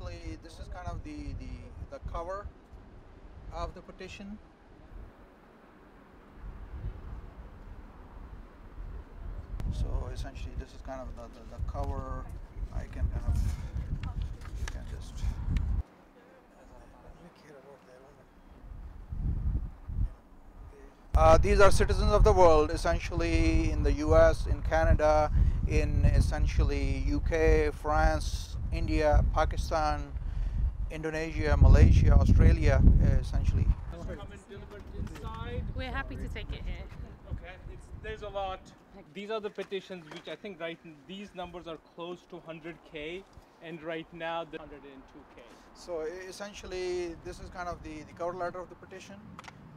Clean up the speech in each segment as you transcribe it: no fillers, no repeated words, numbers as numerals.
actually, this is kind of the cover of the petition. So essentially, this is kind of the cover. I can kind of, you can just. These are citizens of the world, essentially in the US, in Canada, in essentially UK, France, India, Pakistan, Indonesia, Malaysia, Australia, essentially. We're happy to take it here. Okay, there's a lot. These are the petitions which I think right now, these numbers are close to 100K, and right now they're 102K. So essentially this is kind of the cover letter of the petition.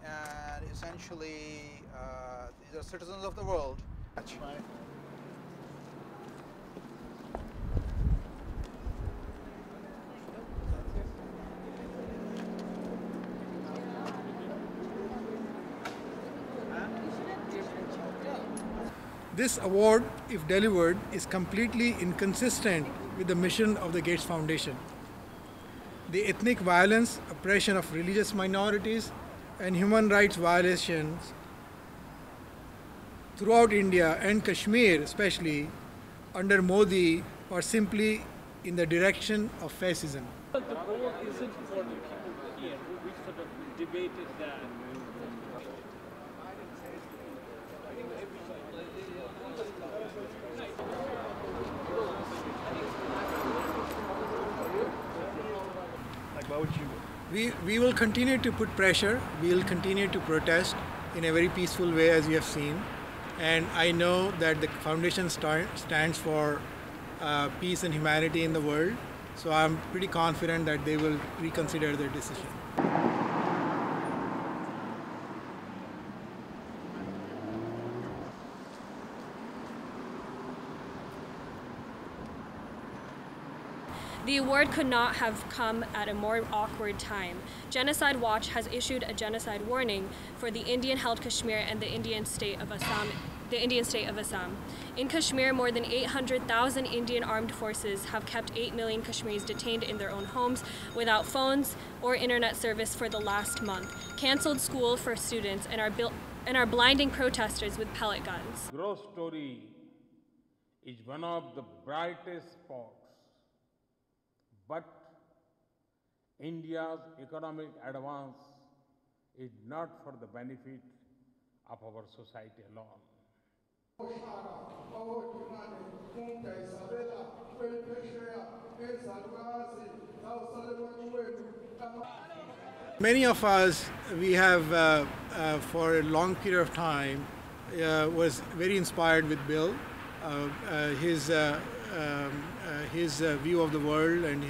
And essentially, these are citizens of the world. That's right. This award, if delivered, is completely inconsistent with the mission of the Gates Foundation. The ethnic violence, oppression of religious minorities, and human rights violations throughout India and Kashmir especially under Modi are simply in the direction of fascism. But the goal isn't for the people here. We sort of debated that. Like, why would you? We will continue to put pressure, we will continue to protest in a very peaceful way as you have seen, and I know that the foundation stands for peace and humanity in the world, so I'm pretty confident that they will reconsider their decision. The award could not have come at a more awkward time. Genocide Watch has issued a genocide warning for the Indian-held Kashmir and the Indian state of Assam. In Kashmir, more than 800,000 Indian armed forces have kept 8 million Kashmiris detained in their own homes without phones or internet service for the last month, cancelled school for students, and are blinding protesters with pellet guns. The growth story is one of the brightest spots. But India's economic advance is not for the benefit of our society alone. Many of us, we have for a long period of time, was very inspired with Bill, his view of the world and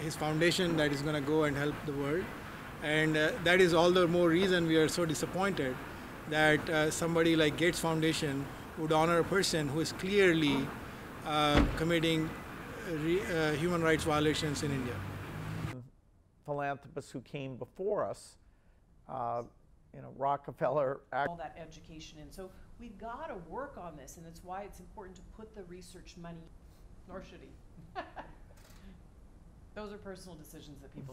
his foundation that is going to go and help the world, and that is all the more reason we are so disappointed that somebody like Gates Foundation would honor a person who is clearly committing human rights violations in India. Philanthropists who came before us, you know, Rockefeller, all that education in. So we've got to work on this, and that's why it's important to put the research money, nor should he. Those are personal decisions that people make.